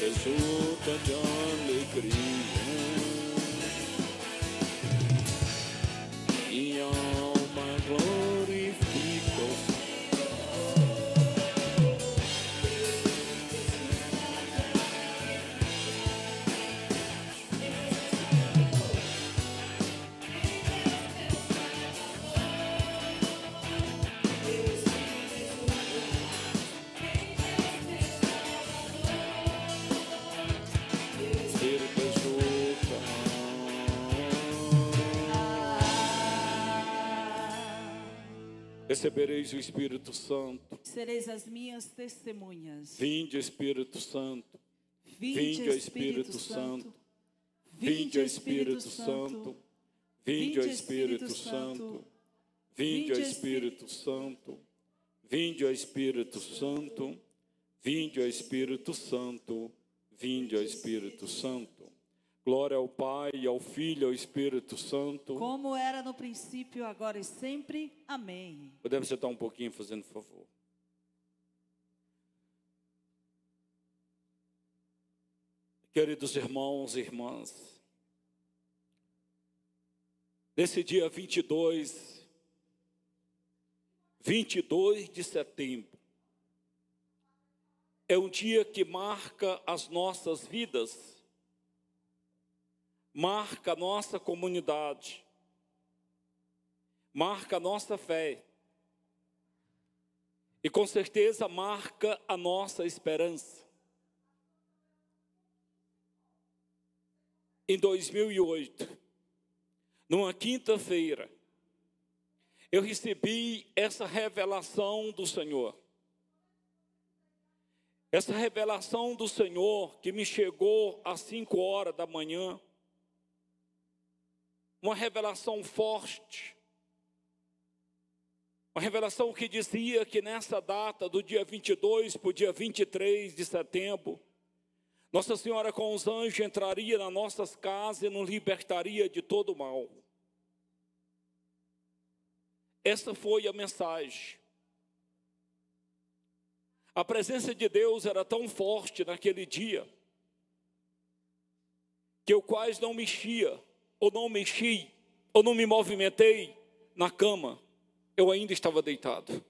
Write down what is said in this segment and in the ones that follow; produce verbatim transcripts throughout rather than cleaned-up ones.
eu sou John Lee Green, e alma glorifica-se. Recebereis o Espírito Santo. Sereis as minhas testemunhas. Vinde, Espírito Santo. Vinde, Espírito Santo. Vinde, Espírito Santo. Vinde, Espírito Santo. Vinde, Espírito Santo. Vinde, Espírito Santo. Vinde, Espírito Santo. Vinde, Espírito Santo. Glória ao Pai, ao Filho e ao Espírito Santo. Como era no princípio, agora e sempre. Amém. Podemos sentar um pouquinho, fazendo favor. Queridos irmãos e irmãs, nesse dia vinte e dois de setembro, é um dia que marca as nossas vidas, marca a nossa comunidade, marca a nossa fé e com certeza marca a nossa esperança. Em dois mil e oito, numa quinta-feira, eu recebi essa revelação do Senhor. Essa revelação do Senhor que me chegou às cinco horas da manhã, uma revelação forte, uma revelação que dizia que nessa data, do dia vinte e dois para o dia vinte e três de setembro, Nossa Senhora com os anjos entraria nas nossas casas e nos libertaria de todo o mal. Essa foi a mensagem. A presença de Deus era tão forte naquele dia, que eu quase não mexia, ou não mexi, ou não me movimentei na cama. Eu ainda estava deitado.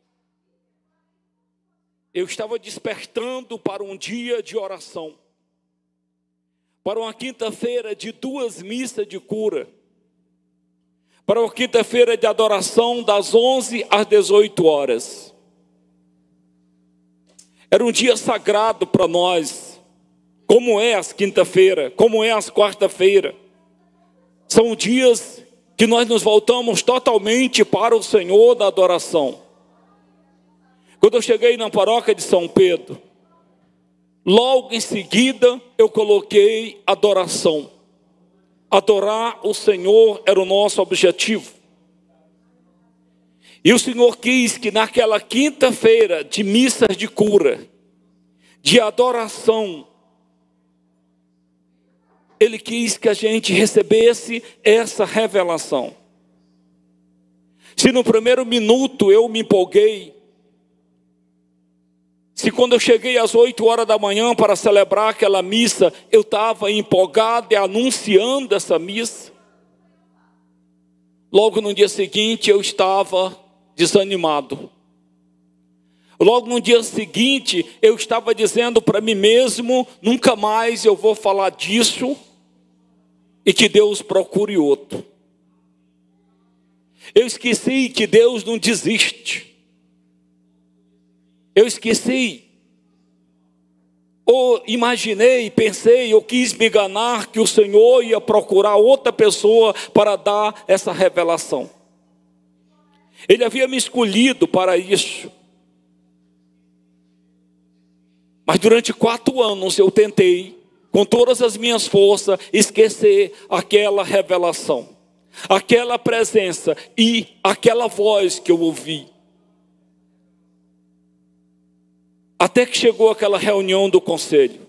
Eu estava despertando para um dia de oração, para uma quinta-feira de duas missas de cura, para uma quinta-feira de adoração das onze às dezoito horas. Era um dia sagrado para nós, como é as quinta-feira, como é as quarta-feira. São dias que nós nos voltamos totalmente para o Senhor da adoração. Quando eu cheguei na paróquia de São Pedro, logo em seguida eu coloquei adoração. Adorar o Senhor era o nosso objetivo. E o Senhor quis que naquela quinta-feira de missas de cura, de adoração, Ele quis que a gente recebesse essa revelação. Se no primeiro minuto eu me empolguei, se quando eu cheguei às oito horas da manhã para celebrar aquela missa, eu estava empolgado e anunciando essa missa, logo no dia seguinte eu estava desanimado. Logo no dia seguinte, eu estava dizendo para mim mesmo, nunca mais eu vou falar disso, e que Deus procure outro. Eu esqueci que Deus não desiste. Eu esqueci, ou imaginei, pensei, eu quis me enganar que o Senhor ia procurar outra pessoa para dar essa revelação. Ele havia me escolhido para isso. Mas durante quatro anos eu tentei, com todas as minhas forças, esquecer aquela revelação, aquela presença e aquela voz que eu ouvi. Até que chegou aquela reunião do conselho.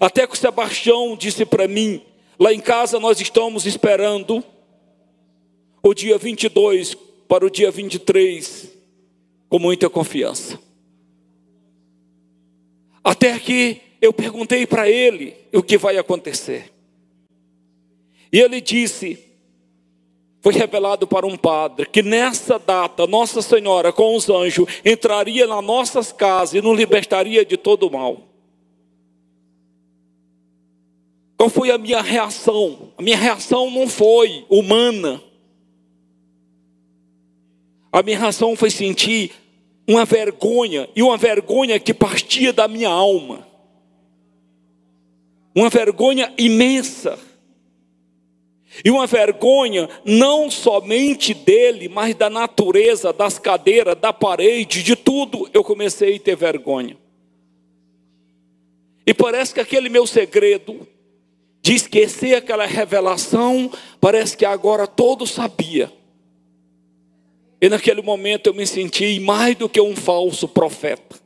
Até que o Sebastião disse para mim, lá em casa nós estamos esperando o dia vinte e dois para o dia vinte e três, com muita confiança. Até que eu perguntei para ele o que vai acontecer. E ele disse, foi revelado para um padre, que nessa data Nossa Senhora com os anjos entraria nas nossas casas e nos libertaria de todo o mal. Qual foi a minha reação? A minha reação não foi humana. A minha reação foi sentir uma vergonha, e uma vergonha que partia da minha alma. Uma vergonha imensa. E uma vergonha não somente dele, mas da natureza, das cadeiras, da parede, de tudo. Eu comecei a ter vergonha. E parece que aquele meu segredo de esquecer aquela revelação, parece que agora todos sabiam. E naquele momento eu me senti mais do que um falso profeta.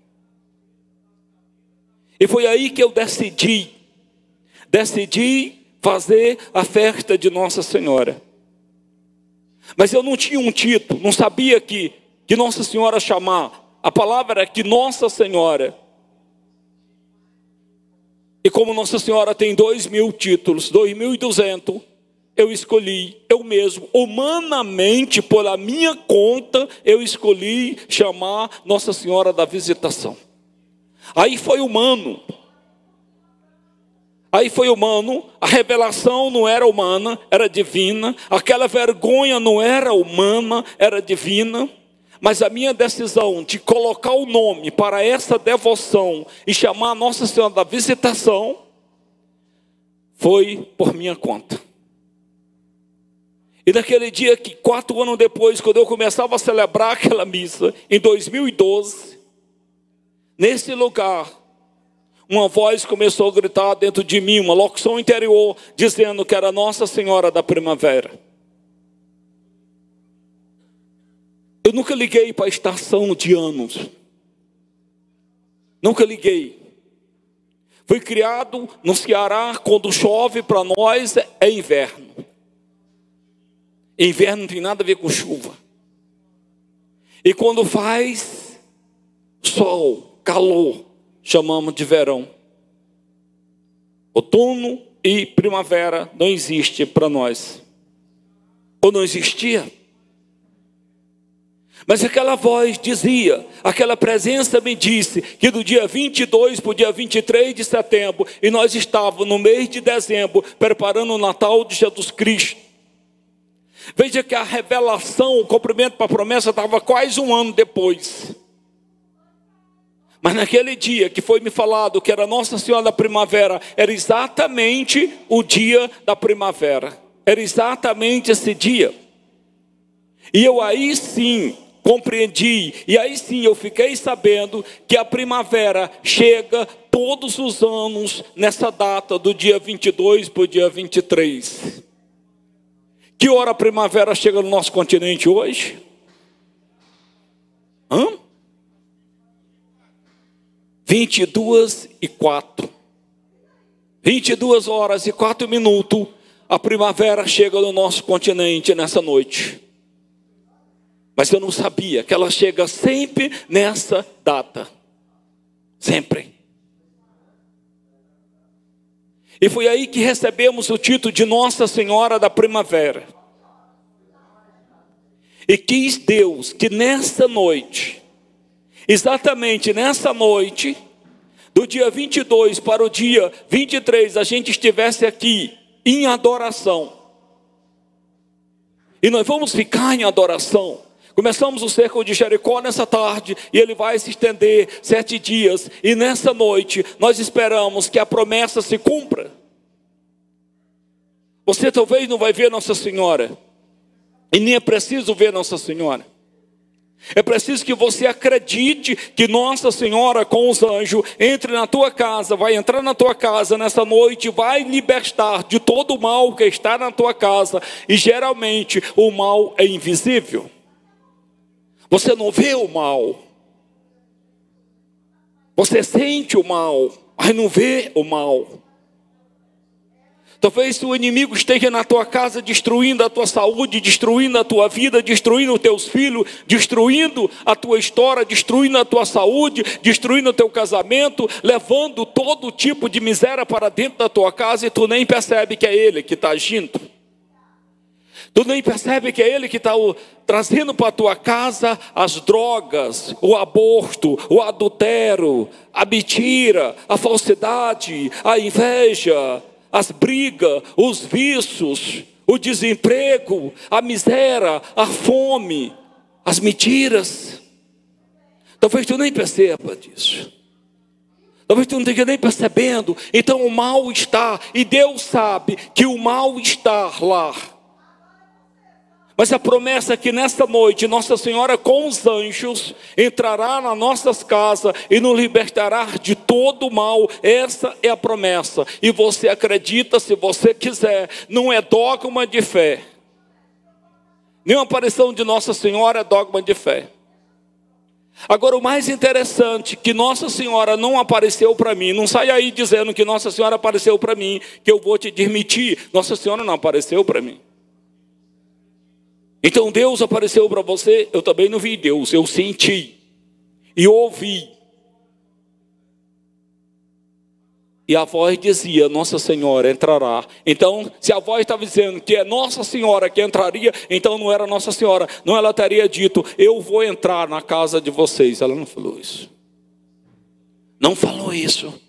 E foi aí que eu decidi, decidi fazer a festa de Nossa Senhora. Mas eu não tinha um título, não sabia que, que Nossa Senhora chamar. A palavra era que Nossa Senhora. E como Nossa Senhora tem dois mil títulos, dois mil e duzentos, eu escolhi, eu mesmo, humanamente, pela minha conta, eu escolhi chamar Nossa Senhora da Visitação. Aí foi humano. Aí foi humano, a revelação não era humana, era divina. Aquela vergonha não era humana, era divina. Mas a minha decisão de colocar o nome para essa devoção e chamar Nossa Senhora da Visitação foi por minha conta. E naquele dia que quatro anos depois, quando eu começava a celebrar aquela missa, em dois mil e doze, nesse lugar, uma voz começou a gritar dentro de mim, uma locução interior, dizendo que era Nossa Senhora da Primavera. Eu nunca liguei para a estação de anos. Nunca liguei. Fui criado no Ceará, quando chove para nós é inverno. Inverno não tem nada a ver com chuva. E quando faz sol, calor, chamamos de verão. Outono e primavera não existe para nós. Ou não existia. Mas aquela voz dizia, aquela presença me disse, que do dia vinte e dois para o dia vinte e três de setembro, e nós estávamos no mês de dezembro, preparando o Natal de Jesus Cristo. Veja que a revelação, o cumprimento para a promessa, estava quase um ano depois. Mas naquele dia que foi me falado que era Nossa Senhora da Primavera, era exatamente o dia da primavera. Era exatamente esse dia. E eu aí sim compreendi, e aí sim eu fiquei sabendo que a primavera chega todos os anos nessa data do dia vinte e dois para o dia vinte e três. Que hora a primavera chega no nosso continente hoje? Hã? vinte e duas e quatro. vinte e duas horas e quatro minutos, a primavera chega no nosso continente nessa noite. Mas eu não sabia que ela chega sempre nessa data. Sempre. E foi aí que recebemos o título de Nossa Senhora da Primavera. E quis Deus que nessa noite, exatamente nessa noite, do dia vinte e dois para o dia vinte e três, a gente estivesse aqui em adoração. E nós vamos ficar em adoração. Começamos o cerco de Jericó nessa tarde, e ele vai se estender sete dias. E nessa noite, nós esperamos que a promessa se cumpra. Você talvez não vai ver Nossa Senhora, e nem é preciso ver Nossa Senhora. É preciso que você acredite que Nossa Senhora com os anjos entre na tua casa, vai entrar na tua casa nessa noite, vai libertar de todo o mal que está na tua casa. E geralmente o mal é invisível. Você não vê o mal. Você sente o mal, mas não vê o mal. Talvez o inimigo esteja na tua casa destruindo a tua saúde, destruindo a tua vida, destruindo os teus filhos, destruindo a tua história, destruindo a tua saúde, destruindo o teu casamento, levando todo tipo de miséria para dentro da tua casa e tu nem percebe que é ele que está agindo. Tu nem percebe que é ele que está trazendo para a tua casa as drogas, o aborto, o adultério, a mentira, a falsidade, a inveja, as brigas, os vícios, o desemprego, a miséria, a fome, as mentiras. Talvez tu nem perceba disso. Talvez tu não esteja nem percebendo. Então o mal está, e Deus sabe que o mal está lá. Mas a promessa é que nesta noite Nossa Senhora com os anjos entrará nas nossas casas e nos libertará de todo o mal. Essa é a promessa. E você acredita se você quiser. Não é dogma de fé. Nenhuma aparição de Nossa Senhora é dogma de fé. Agora, o mais interessante, que Nossa Senhora não apareceu para mim. Não sai aí dizendo que Nossa Senhora apareceu para mim, que eu vou te desmentir. Nossa Senhora não apareceu para mim. Então Deus apareceu para você, eu também não vi Deus, eu senti e ouvi. E a voz dizia, Nossa Senhora entrará. Então, se a voz estava dizendo que é Nossa Senhora que entraria, então não era Nossa Senhora. Não, ela teria dito, eu vou entrar na casa de vocês. Ela não falou isso. Não falou isso.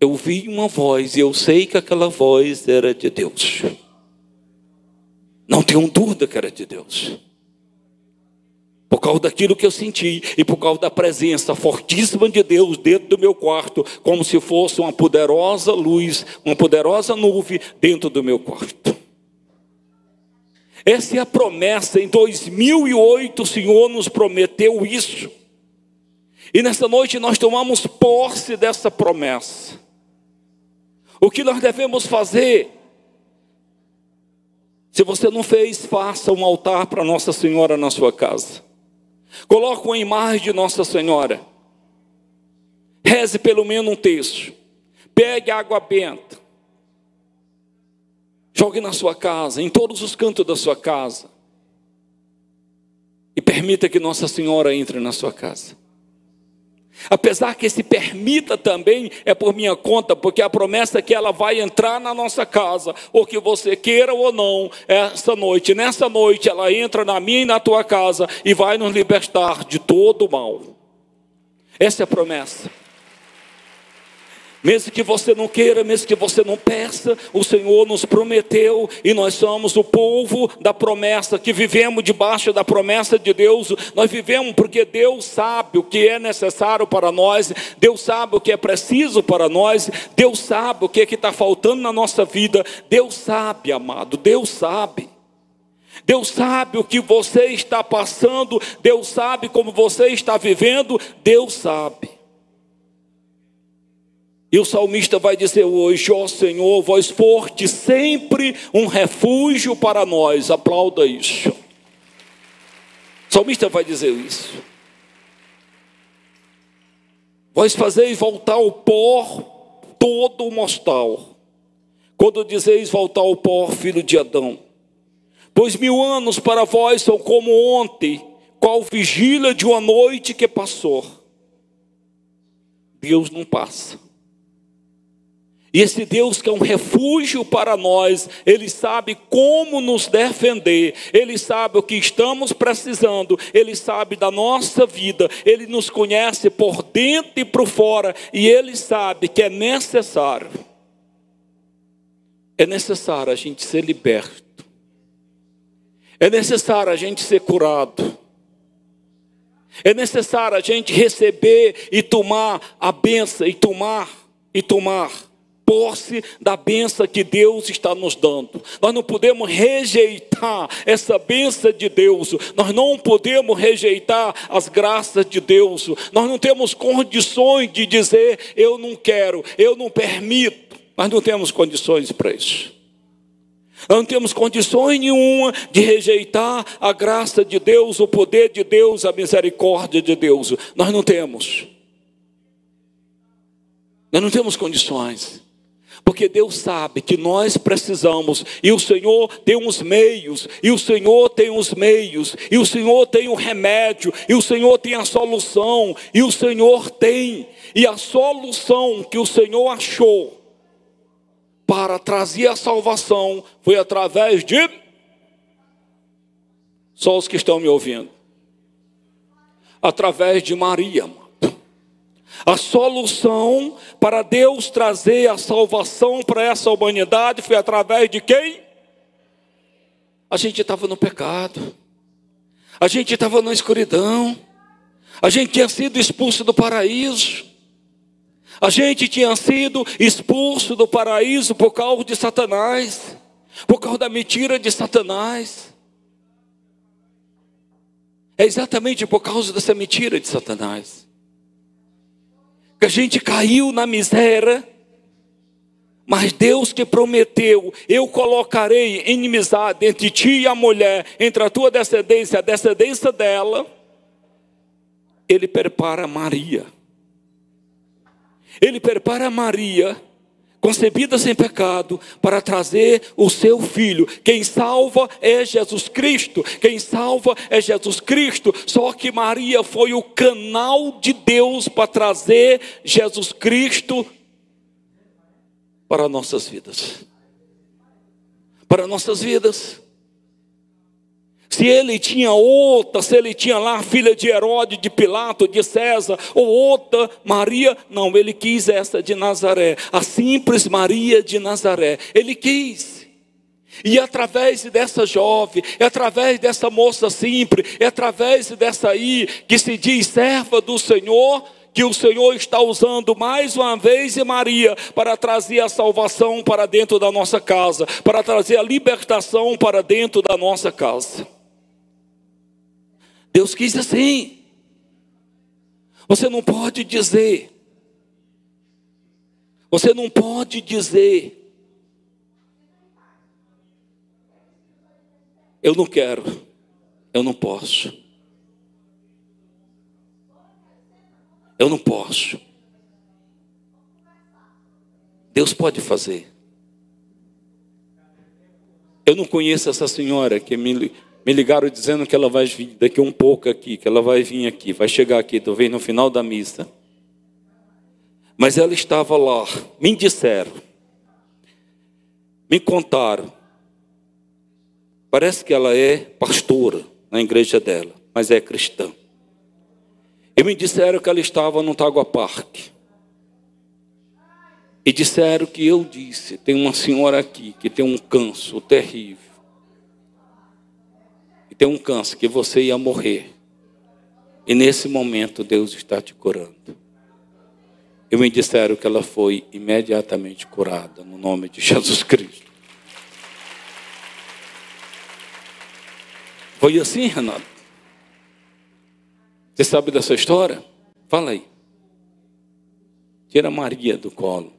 Eu vi uma voz e eu sei que aquela voz era de Deus. Não tenho dúvida que era de Deus. Por causa daquilo que eu senti e por causa da presença fortíssima de Deus dentro do meu quarto, como se fosse uma poderosa luz, uma poderosa nuvem dentro do meu quarto. Essa é a promessa. Em dois mil e oito o Senhor nos prometeu isso. E nessa noite nós tomamos posse dessa promessa. O que nós devemos fazer? Se você não fez, faça um altar para Nossa Senhora na sua casa. Coloque uma imagem de Nossa Senhora. Reze pelo menos um terço. Pegue água benta. Jogue na sua casa, em todos os cantos da sua casa. E permita que Nossa Senhora entre na sua casa. Apesar que esse permita também é por minha conta, porque a promessa é que ela vai entrar na nossa casa, ou que você queira ou não, essa noite, nessa noite ela entra na minha e na tua casa e vai nos libertar de todo o mal. Essa é a promessa. Mesmo que você não queira, mesmo que você não peça, o Senhor nos prometeu e nós somos o povo da promessa, que vivemos debaixo da promessa de Deus. Nós vivemos porque Deus sabe o que é necessário para nós, Deus sabe o que é preciso para nós, Deus sabe o que é que está faltando na nossa vida, Deus sabe, amado, Deus sabe. Deus sabe o que você está passando, Deus sabe como você está vivendo, Deus sabe. E o salmista vai dizer hoje, ó Senhor, vós foste sempre um refúgio para nós. Aplauda isso. O salmista vai dizer isso. Vós fazeis voltar ao pó todo o mortal. Quando dizeis voltar ao pó, filho de Adão. Pois mil anos para vós são como ontem, qual vigília de uma noite que passou. Deus não passa. E esse Deus que é um refúgio para nós, Ele sabe como nos defender, Ele sabe o que estamos precisando, Ele sabe da nossa vida, Ele nos conhece por dentro e por fora, e Ele sabe que é necessário. É necessário a gente ser liberto. É necessário a gente ser curado. É necessário a gente receber e tomar a bênção, e tomar, e tomar. Posse da bênção que Deus está nos dando. Nós não podemos rejeitar essa bênção de Deus. Nós não podemos rejeitar as graças de Deus. Nós não temos condições de dizer, eu não quero, eu não permito. Nós não temos condições para isso. Nós não temos condições nenhuma de rejeitar a graça de Deus, o poder de Deus, a misericórdia de Deus. Nós não temos. Nós não temos condições. Porque Deus sabe que nós precisamos, e o Senhor tem uns meios, e o Senhor tem os meios, e o Senhor tem o remédio, e o Senhor tem a solução, e o Senhor tem. E a solução que o Senhor achou para trazer a salvação foi através de... Só os que estão me ouvindo. Através de Maria. A solução para Deus trazer a salvação para essa humanidade foi através de quem? A gente estava no pecado. A gente estava na escuridão. A gente tinha sido expulso do paraíso. A gente tinha sido expulso do paraíso por causa de Satanás. Por causa da mentira de Satanás. É exatamente por causa dessa mentira de Satanás que a gente caiu na miséria, mas Deus que prometeu, eu colocarei inimizade entre ti e a mulher, entre a tua descendência e a descendência dela, Ele prepara Maria, Ele prepara Maria, concebida sem pecado, para trazer o seu filho. Quem salva é Jesus Cristo, quem salva é Jesus Cristo, só que Maria foi o canal de Deus para trazer Jesus Cristo para nossas vidas, para nossas vidas. Se ele tinha outra, se ele tinha lá a filha de Herodes, de Pilatos, de César, ou outra, Maria, não, ele quis essa de Nazaré, a simples Maria de Nazaré, ele quis. E através dessa jovem, é através dessa moça simples, é através dessa aí, que se diz serva do Senhor, que o Senhor está usando mais uma vez e Maria para trazer a salvação para dentro da nossa casa, para trazer a libertação para dentro da nossa casa. Deus quis assim. Você não pode dizer, você não pode dizer, eu não quero, eu não posso, eu não posso. Deus pode fazer. Eu não conheço essa senhora que me... Me ligaram dizendo que ela vai vir daqui um pouco aqui, que ela vai vir aqui, vai chegar aqui, talvez no final da missa. Mas ela estava lá, me disseram, me contaram. Parece que ela é pastora na igreja dela, mas é cristã. E me disseram que ela estava no Tagua Parque. E disseram que eu disse, tem uma senhora aqui que tem um câncer terrível. Tem um câncer que você ia morrer, e nesse momento Deus está te curando. E me disseram que ela foi imediatamente curada, no nome de Jesus Cristo. Foi assim, Renato? Você sabe dessa história? Fala aí. Tira a Maria do colo.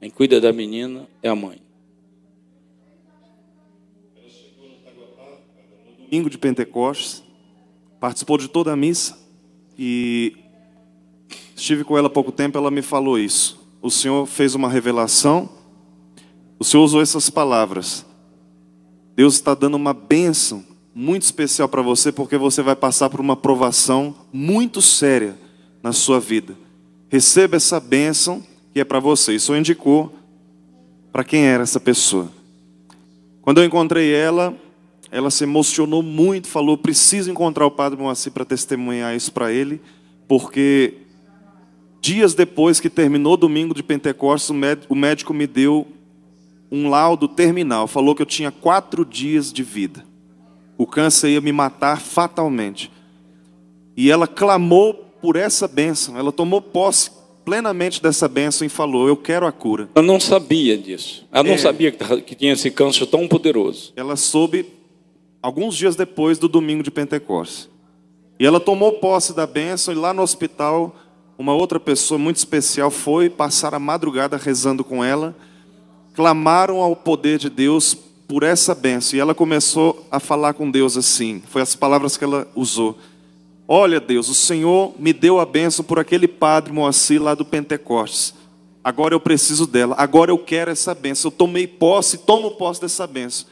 Quem cuida da menina é a mãe. Domingo de Pentecostes, participou de toda a missa e estive com ela há pouco tempo, ela me falou isso. O Senhor fez uma revelação, o Senhor usou essas palavras. Deus está dando uma bênção muito especial para você, porque você vai passar por uma provação muito séria na sua vida. Receba essa bênção que é para você. E o Senhor indicou para quem era essa pessoa. Quando eu encontrei ela... Ela se emocionou muito, falou, preciso encontrar o padre Moacir para testemunhar isso para ele, porque dias depois que terminou o domingo de Pentecostes, o médico me deu um laudo terminal, falou que eu tinha quatro dias de vida. O câncer ia me matar fatalmente. E ela clamou por essa bênção, ela tomou posse plenamente dessa bênção e falou, eu quero a cura. Ela não sabia disso, ela não é... sabia que tinha esse câncer tão poderoso. Ela soube... alguns dias depois do domingo de Pentecostes. E ela tomou posse da bênção, e lá no hospital, uma outra pessoa muito especial foi passar a madrugada rezando com ela, clamaram ao poder de Deus por essa bênção, e ela começou a falar com Deus assim, foi as palavras que ela usou. Olha Deus, o Senhor me deu a bênção por aquele padre Moacir lá do Pentecostes. Agora eu preciso dela. Agora eu quero essa bênção. Eu tomei posse, tomo posse dessa bênção.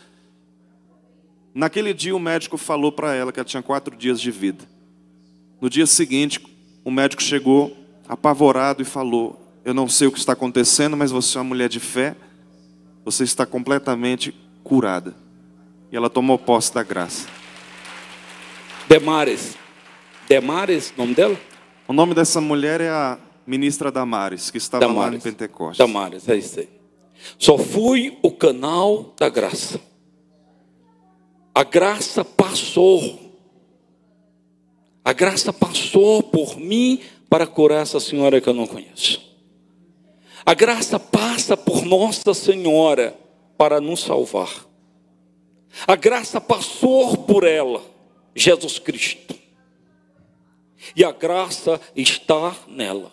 Naquele dia o médico falou para ela que ela tinha quatro dias de vida. No dia seguinte, o médico chegou apavorado e falou: eu não sei o que está acontecendo, mas você é uma mulher de fé. Você está completamente curada. E ela tomou posse da graça. Damares. Damares, nome dela? O nome dessa mulher é a ministra Damares, que estava Damares. lá em Pentecostes. Damares, é isso aí. Só fui o canal da graça. A graça passou. A graça passou por mim para curar essa senhora que eu não conheço. A graça passa por Nossa Senhora para nos salvar. A graça passou por ela, Jesus Cristo. E a graça está nela.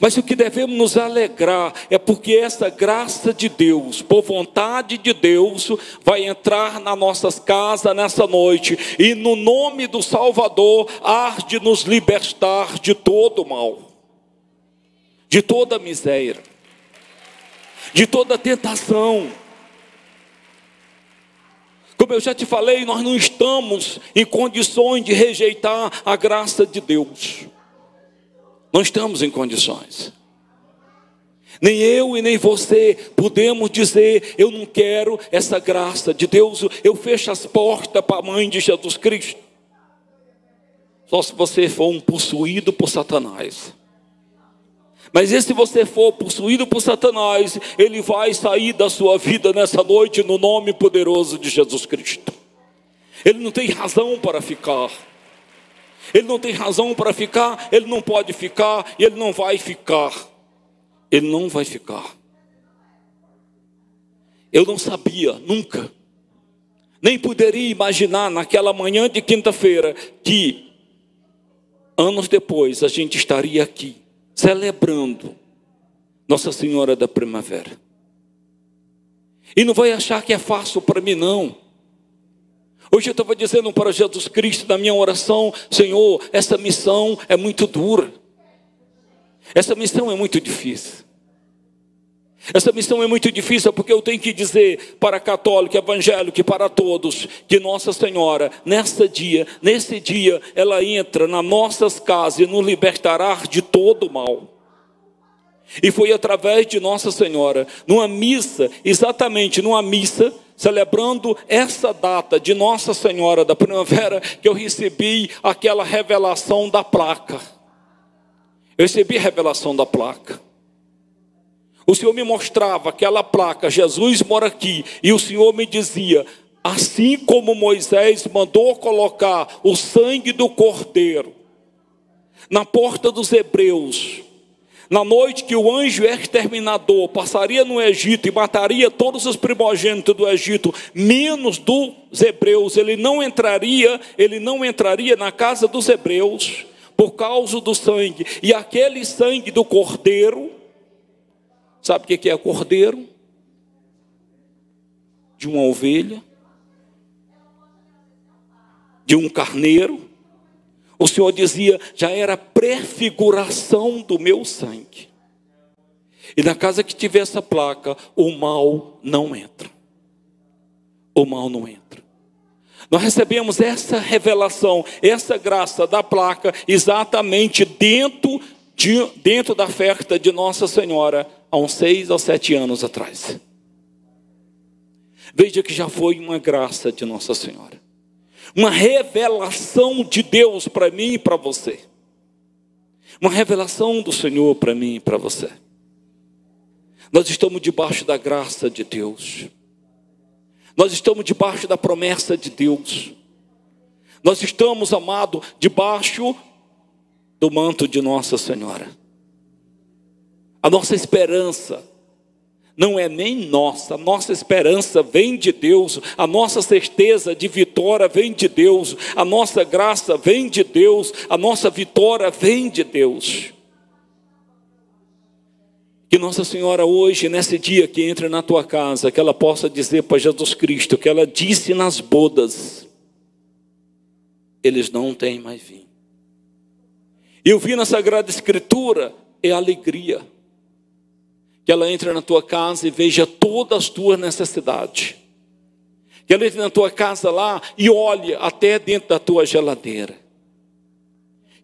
Mas o que devemos nos alegrar é porque essa graça de Deus, por vontade de Deus, vai entrar nas nossas casas nessa noite. E no nome do Salvador, há de nos libertar de todo o mal, de toda a miséria, de toda a tentação. Como eu já te falei, nós não estamos em condições de rejeitar a graça de Deus. Não estamos em condições. Nem eu e nem você podemos dizer: eu não quero essa graça de Deus, eu fecho as portas para a mãe de Jesus Cristo. Só se você for um possuído por Satanás. Mas e se você for possuído por Satanás, ele vai sair da sua vida nessa noite no nome poderoso de Jesus Cristo. Ele não tem razão para ficar. Ele não tem razão para ficar, ele não pode ficar, ele não vai ficar. Ele não vai ficar. Eu não sabia, nunca, nem poderia imaginar naquela manhã de quinta-feira que, anos depois, a gente estaria aqui, celebrando Nossa Senhora da Primavera. E não vai achar que é fácil para mim, não. Hoje eu estava dizendo para Jesus Cristo na minha oração: Senhor, essa missão é muito dura. Essa missão é muito difícil. Essa missão é muito difícil porque eu tenho que dizer para católico, evangélico e para todos que Nossa Senhora, nessa dia, nesse dia, ela entra nas nossas casas e nos libertará de todo o mal. E foi através de Nossa Senhora, numa missa, exatamente numa missa, celebrando essa data de Nossa Senhora da Primavera, que eu recebi aquela revelação da placa. Eu recebi a revelação da placa. O Senhor me mostrava aquela placa: Jesus mora aqui. E o Senhor me dizia: assim como Moisés mandou colocar o sangue do cordeiro na porta dos hebreus, na noite que o anjo exterminador passaria no Egito e mataria todos os primogênitos do Egito, menos dos hebreus, ele não entraria, ele não entraria na casa dos hebreus por causa do sangue. E aquele sangue do cordeiro, sabe o que é cordeiro? De uma ovelha, de um carneiro. O Senhor dizia: já era prefiguração do meu sangue. E na casa que tiver essa placa, o mal não entra. O mal não entra. Nós recebemos essa revelação, essa graça da placa, exatamente dentro de, dentro da festa de Nossa Senhora, há uns seis ou sete anos atrás. Veja que já foi uma graça de Nossa Senhora. Uma revelação de Deus para mim e para você. Uma revelação do Senhor para mim e para você. Nós estamos debaixo da graça de Deus. Nós estamos debaixo da promessa de Deus. Nós estamos, amado, debaixo do manto de Nossa Senhora. A nossa esperança não é nem nossa. A nossa esperança vem de Deus. A nossa certeza de vitória vem de Deus. A nossa graça vem de Deus. A nossa vitória vem de Deus. Que Nossa Senhora hoje, nesse dia que entra na tua casa, que ela possa dizer para Jesus Cristo que ela disse nas bodas: eles não têm mais vinho. Eu vi na Sagrada Escritura é alegria. Que ela entre na tua casa e veja todas as tuas necessidades. Que ela entre na tua casa lá e olhe até dentro da tua geladeira.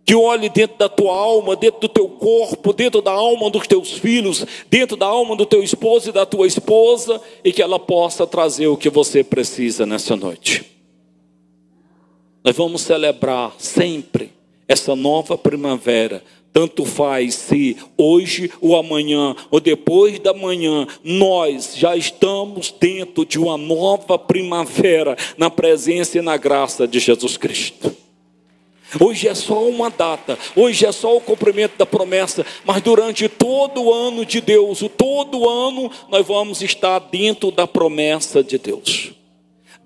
Que olhe dentro da tua alma, dentro do teu corpo, dentro da alma dos teus filhos, dentro da alma do teu esposo e da tua esposa, e que ela possa trazer o que você precisa nessa noite. Nós vamos celebrar sempre essa nova primavera, tanto faz se hoje ou amanhã, ou depois da manhã, nós já estamos dentro de uma nova primavera, na presença e na graça de Jesus Cristo. Hoje é só uma data, hoje é só o cumprimento da promessa, mas durante todo o ano de Deus, todo ano nós vamos estar dentro da promessa de Deus.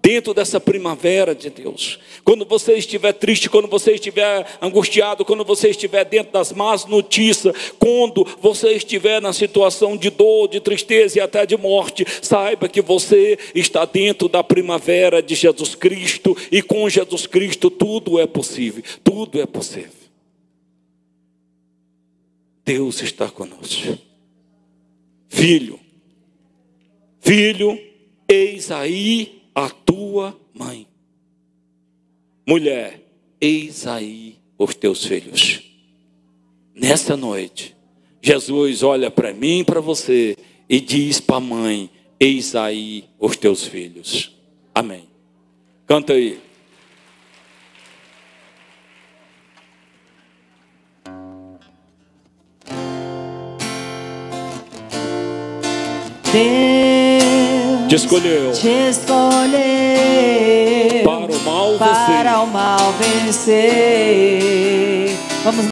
Dentro dessa primavera de Deus. Quando você estiver triste, quando você estiver angustiado, quando você estiver dentro das más notícias, quando você estiver na situação de dor, de tristeza e até de morte, saiba que você está dentro da primavera de Jesus Cristo, e com Jesus Cristo tudo é possível, tudo é possível. Deus está conosco. Filho, filho, eis aí a tua mãe. Mulher, eis aí os teus filhos. Nessa noite, Jesus olha para mim e para você e diz para a mãe: eis aí os teus filhos. Amém. Canta aí. Te escolheu, te escolheu para o mal vencer. Para o mal vencer. Vamos